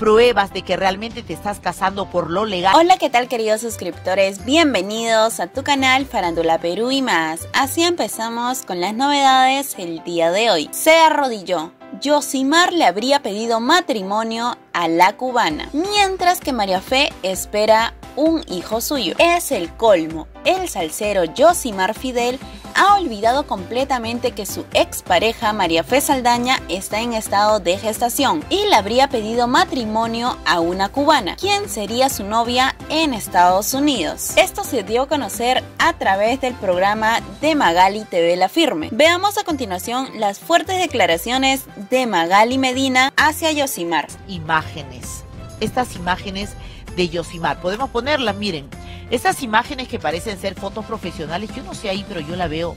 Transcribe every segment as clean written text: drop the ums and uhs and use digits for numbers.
pruebas de que realmente te estás casando por lo legal. Hola, ¿qué tal, queridos suscriptores? Bienvenidos a tu canal Farándula Perú y Más. Así empezamos con las novedades el día de hoy. Se arrodilló. Josimar le habría pedido matrimonio a la cubana, mientras que María Fe espera un hijo suyo. Es el colmo. El salsero Josimar Fidel ha olvidado completamente que su expareja María Fe Saldaña está en estado de gestación y le habría pedido matrimonio a una cubana, quien sería su novia en Estados Unidos. Esto se dio a conocer a través del programa de Magaly TV La Firme. Veamos a continuación las fuertes declaraciones de Magaly Medina hacia Josimar. Imágenes. Estas imágenes de Josimar, podemos ponerlas, miren. Esas imágenes que parecen ser fotos profesionales, yo no sé ahí, pero yo la veo.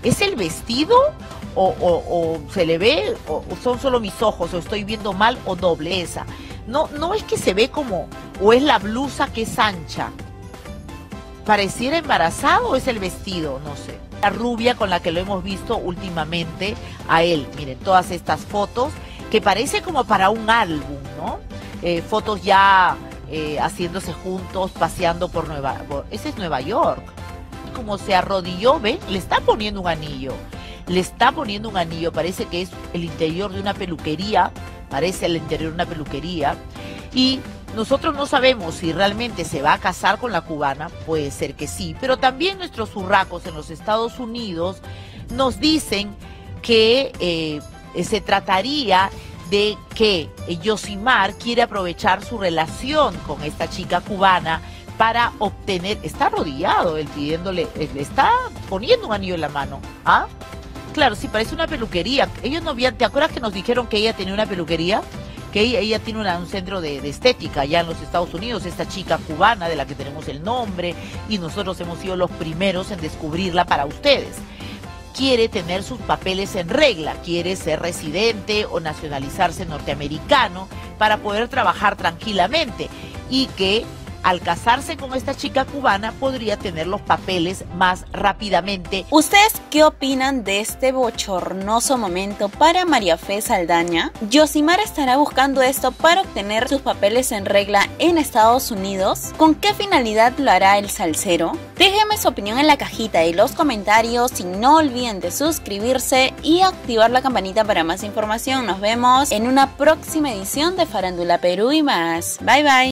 ¿Es el vestido? ¿O se le ve? ¿O son solo mis ojos? ¿O estoy viendo mal? ¿O doble esa? No es que se ve como... ¿O es la blusa que es ancha? ¿Pareciera embarazado o es el vestido? No sé. La rubia con la que lo hemos visto últimamente a él. Miren, todas estas fotos que parece como para un álbum, ¿no? Fotos ya... haciéndose juntos, paseando por Nueva York. Ese es Nueva York. Como se arrodilló, ¿ven? Le está poniendo un anillo. Le está poniendo un anillo. Parece que es el interior de una peluquería. Parece el interior de una peluquería. Y nosotros no sabemos si realmente se va a casar con la cubana. Puede ser que sí. Pero también nuestros urracos en los Estados Unidos nos dicen que se trataría de que Josimar quiere aprovechar su relación con esta chica cubana para obtener... Está arrodillado él pidiéndole, le está poniendo un anillo en la mano. ¿Ah? Claro, sí, parece una peluquería. Ellos no habían... ¿Te acuerdas que nos dijeron que ella tenía una peluquería? Que ella tiene un centro de estética allá en los Estados Unidos, esta chica cubana de la que tenemos el nombre y nosotros hemos sido los primeros en descubrirla para ustedes. Quiere tener sus papeles en regla, quiere ser residente o nacionalizarse norteamericano para poder trabajar tranquilamente y que al casarse con esta chica cubana podría tener los papeles más rápidamente. ¿Ustedes qué opinan de este bochornoso momento para María Fe Saldaña? ¿Josimar estará buscando esto para obtener sus papeles en regla en Estados Unidos? ¿Con qué finalidad lo hará el salsero? Déjenme su opinión en la cajita de los comentarios y no olviden de suscribirse y activar la campanita para más información. Nos vemos en una próxima edición de Farándula Perú y Más. Bye bye.